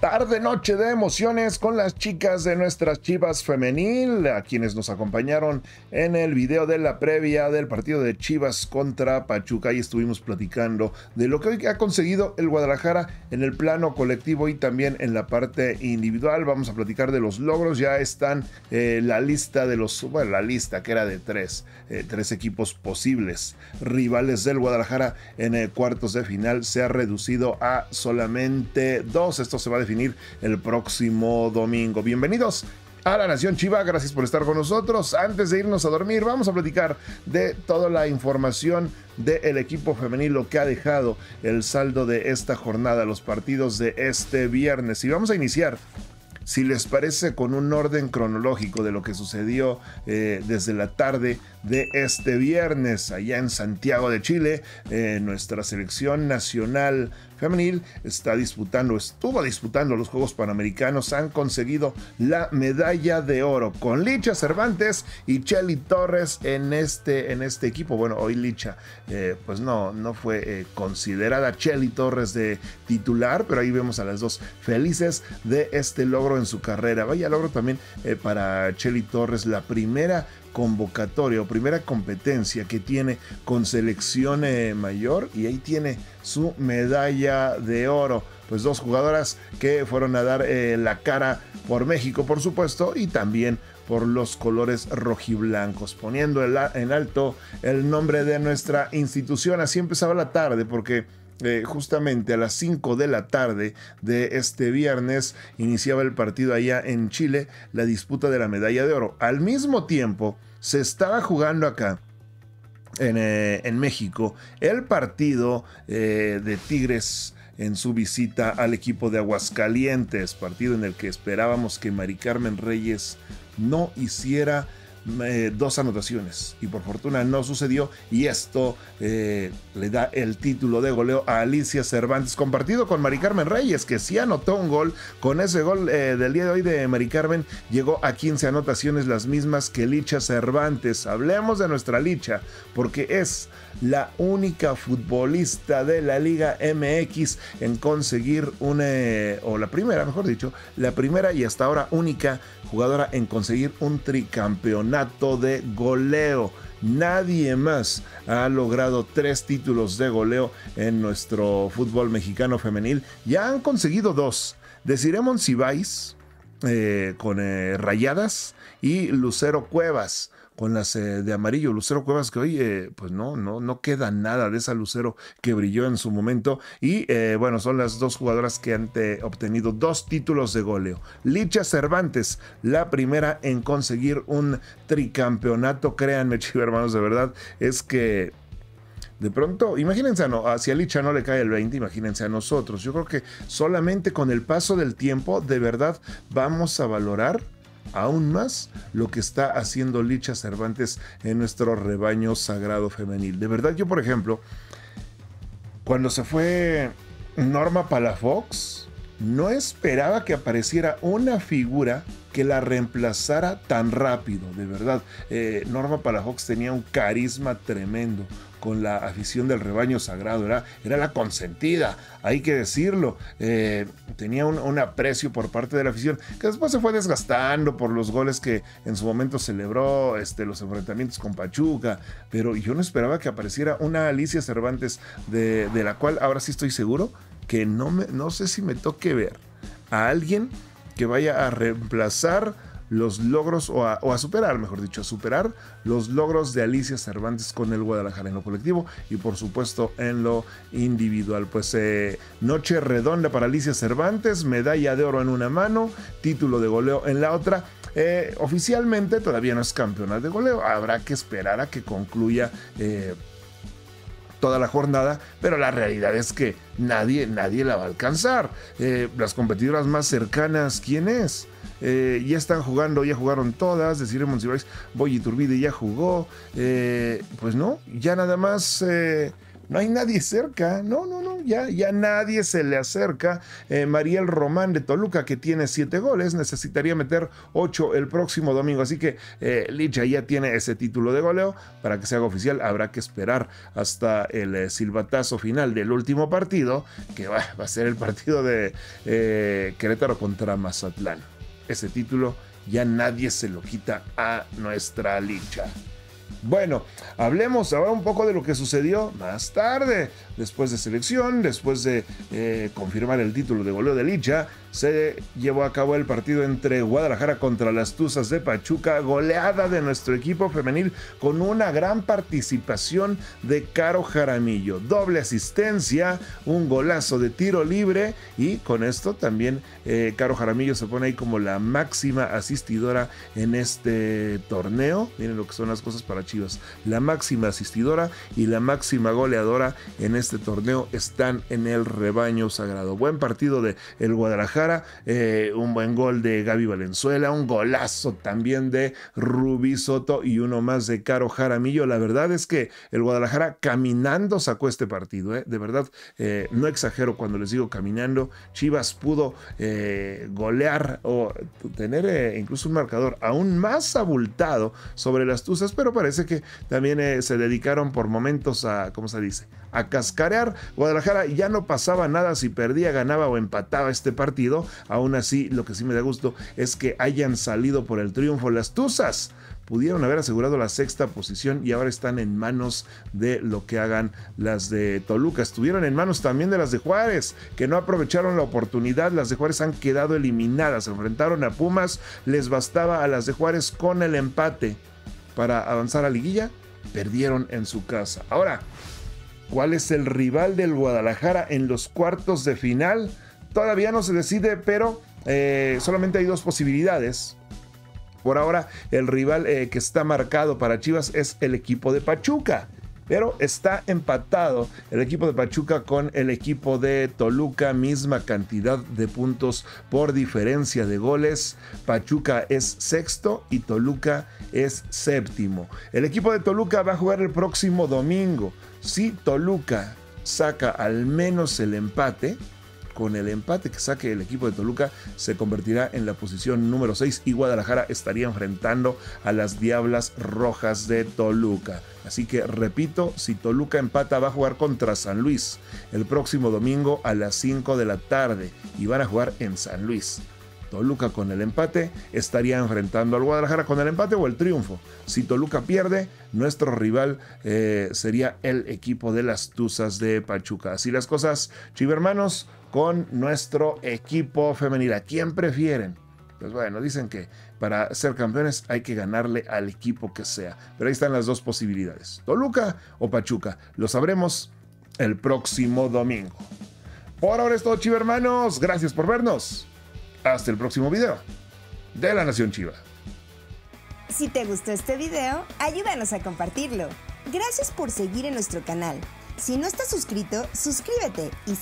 Tarde noche de emociones con las chicas de nuestras Chivas Femenil, a quienes nos acompañaron en el video de la previa del partido de Chivas contra Pachuca, y estuvimos platicando de lo que hoy ha conseguido el Guadalajara en el plano colectivo y también en la parte individual. Vamos a platicar de los logros. Ya están la lista de los, bueno, la lista que era de tres equipos posibles rivales del Guadalajara en cuartos de final se ha reducido a solamente dos. Esto se va a definir el próximo domingo. Bienvenidos a La Nación Chiva, gracias por estar con nosotros. Antes de irnos a dormir, vamos a platicar de toda la información del equipo femenil, lo que ha dejado el saldo de esta jornada, los partidos de este viernes. Y vamos a iniciar, si les parece, con un orden cronológico de lo que sucedió desde la tarde de este viernes allá en Santiago de Chile. Nuestra selección nacional femenil estuvo disputando los Juegos Panamericanos. Han conseguido la medalla de oro con Licha Cervantes y Chely Torres en este equipo. Bueno, hoy Licha pues no fue considerada, Chely Torres de titular, pero ahí vemos a las dos felices de este logro en su carrera. Vaya logro también para Chely Torres, la primera convocatoria o primera competencia que tiene con selección mayor, y ahí tiene su medalla de oro. Pues dos jugadoras que fueron a dar la cara por México, por supuesto, y también por los colores rojiblancos, poniendo en alto el nombre de nuestra institución. Así empezaba la tarde, porque justamente a las 5 de la tarde de este viernes iniciaba el partido allá en Chile, la disputa de la medalla de oro. Al mismo tiempo se estaba jugando acá en México el partido de Tigres en su visita al equipo de Aguascalientes, partido en el que esperábamos que Mari Carmen Reyes no hiciera dos anotaciones, y por fortuna no sucedió, y esto le da el título de goleo a Alicia Cervantes, compartido con Mari Carmen Reyes, que sí anotó un gol. Con ese gol del día de hoy de Mari Carmen llegó a 15 anotaciones, las mismas que Licha Cervantes. Hablemos de nuestra Licha, porque es la única futbolista de la Liga MX en conseguir la primera y hasta ahora única jugadora en conseguir un tricampeonato de goleo. Nadie más ha logrado tres títulos de goleo en nuestro fútbol mexicano femenil. Ya han conseguido dos, de Ciremon Cibais con Rayadas y Lucero Cuevas con las de amarillo. Lucero Cuevas, que hoy pues no queda nada de esa Lucero que brilló en su momento. Y bueno, son las dos jugadoras que han obtenido dos títulos de goleo. Licha Cervantes, la primera en conseguir un tricampeonato. Créanme, Chiva hermanos, de verdad, es que de pronto, imagínense, hacia Licha no le cae el 20, imagínense a nosotros. Yo creo que solamente con el paso del tiempo, de verdad, vamos a valorar aún más lo que está haciendo Licha Cervantes en nuestro rebaño sagrado femenil. De verdad, yo, por ejemplo, cuando se fue Norma Palafox, no esperaba que apareciera una figura que la reemplazara tan rápido. De verdad, Norma Palafox tenía un carisma tremendo con la afición del rebaño sagrado, era la consentida, hay que decirlo. Tenía un aprecio por parte de la afición, que después se fue desgastando por los goles que en su momento celebró, los enfrentamientos con Pachuca, pero yo no esperaba que apareciera una Alicia Cervantes, de la cual ahora sí estoy seguro que no sé si me toque ver a alguien que vaya a reemplazar los logros, o a superar, mejor dicho, a superar los logros de Alicia Cervantes con el Guadalajara en lo colectivo y por supuesto en lo individual. Pues noche redonda para Alicia Cervantes, medalla de oro en una mano, título de goleo en la otra. Oficialmente todavía no es campeona de goleo, habrá que esperar a que concluya toda la jornada, pero la realidad es que nadie la va a alcanzar. Las competidoras más cercanas, ¿quién es? Ya están jugando, ya jugaron todas. Decir, Ciremon Cibais, Boy Iturbide ya jugó. Pues no, ya nada más no hay nadie cerca, no, ya nadie se le acerca. Mariel Román de Toluca, que tiene 7 goles, necesitaría meter 8 el próximo domingo, así que Licha ya tiene ese título de goleo. Para que se haga oficial habrá que esperar hasta el silbatazo final del último partido, que va a ser el partido de Querétaro contra Mazatlán. Ese título ya nadie se lo quita a nuestra Licha. Bueno, hablemos ahora un poco de lo que sucedió más tarde. Después de selección, después de confirmar el título de goleo de Licha, se llevó a cabo el partido entre Guadalajara contra las Tuzas de Pachuca, goleada de nuestro equipo femenil con una gran participación de Caro Jaramillo. Doble asistencia, un golazo de tiro libre, y con esto también Caro Jaramillo se pone ahí como la máxima asistidora en este torneo. Miren lo que son las cosas para Chivas. La máxima asistidora y la máxima goleadora en este torneo están en el rebaño sagrado. Buen partido de el Guadalajara, un buen gol de Gaby Valenzuela, un golazo también de Rubi Soto y uno más de Caro Jaramillo. La verdad es que el Guadalajara caminando sacó este partido, de verdad, no exagero cuando les digo caminando. Chivas pudo golear o tener incluso un marcador aún más abultado sobre las Tuzas, pero parece que también se dedicaron por momentos a, ¿cómo se dice?, a cascarear. Guadalajara ya no pasaba nada si perdía, ganaba o empataba este partido. Aún así, lo que sí me da gusto es que hayan salido por el triunfo. Las Tuzas pudieron haber asegurado la 6ª posición y ahora están en manos de lo que hagan las de Toluca. Estuvieron en manos también de las de Juárez, que no aprovecharon la oportunidad. Las de Juárez han quedado eliminadas, se enfrentaron a Pumas, les bastaba a las de Juárez con el empate para avanzar a liguilla, perdieron en su casa. Ahora, ¿cuál es el rival del Guadalajara en los cuartos de final? Todavía no se decide, pero solamente hay 2 posibilidades. Por ahora, el rival que está marcado para Chivas es el equipo de Pachuca, pero está empatado el equipo de Pachuca con el equipo de Toluca, misma cantidad de puntos por diferencia de goles. Pachuca es 6º y Toluca es 7º. El equipo de Toluca va a jugar el próximo domingo. Si Toluca saca al menos el empate, con el empate que saque el equipo de Toluca se convertirá en la posición número 6 y Guadalajara estaría enfrentando a las Diablas Rojas de Toluca. Así que repito, si Toluca empata va a jugar contra San Luis el próximo domingo a las 5 de la tarde y van a jugar en San Luis. Toluca con el empate estaría enfrentando al Guadalajara con el empate o el triunfo. Si Toluca pierde, nuestro rival sería el equipo de las Tuzas de Pachuca. Así las cosas, chivermanos, con nuestro equipo femenil. ¿A quién prefieren? Pues bueno, dicen que para ser campeones hay que ganarle al equipo que sea. Pero ahí están las 2 posibilidades. Toluca o Pachuca. Lo sabremos el próximo domingo. Por ahora es todo, chivermanos. Gracias por vernos. Hasta el próximo video de La Nación Chiva. Si te gustó este video, ayúdanos a compartirlo. Gracias por seguir en nuestro canal. Si no estás suscrito, suscríbete y